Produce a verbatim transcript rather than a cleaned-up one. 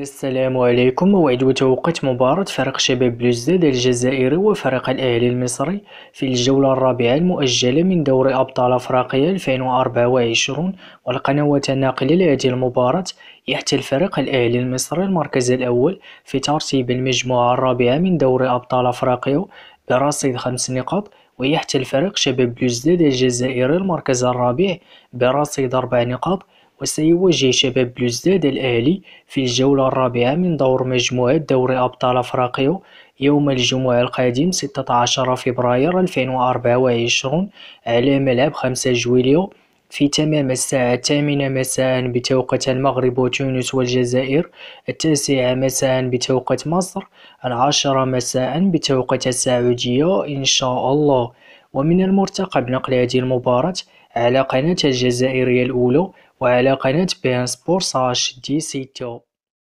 السلام عليكم. موعد وتوقيت مباراة فريق شباب بلوزداد الجزائري وفريق الأهلي المصري في الجولة الرابعة المؤجلة من دوري أبطال أفريقيا ألفين وأربعة وعشرين، والقنوات الناقلة لهذه المباراة يحتل فريق الأهلي المصري المركز الأول في ترتيب المجموعة الرابعة من دوري أبطال أفريقيا برصيد خمس نقاط، ويحتل فريق شباب بلوزداد الجزائري المركز الرابع برصيد أربع نقاط. وسيواجه شباب بلوزداد الأهلي في الجولة الرابعة من دور مجموعة دوري أبطال أفريقيا يوم الجمعة القادم ستة عشر فبراير ألفين وأربعة وعشرين على ملعب خمسة جويليو في تمام الساعة الثامنة مساء بتوقيت المغرب وتونس والجزائر، التاسعة مساء بتوقيت مصر، العاشرة مساء بتوقيت السعودية إن شاء الله. ومن المرتقب نقل هذه المباراة على قناة الجزائرية الأولى وعلى قناة بي ان سبورتس دي سي تو.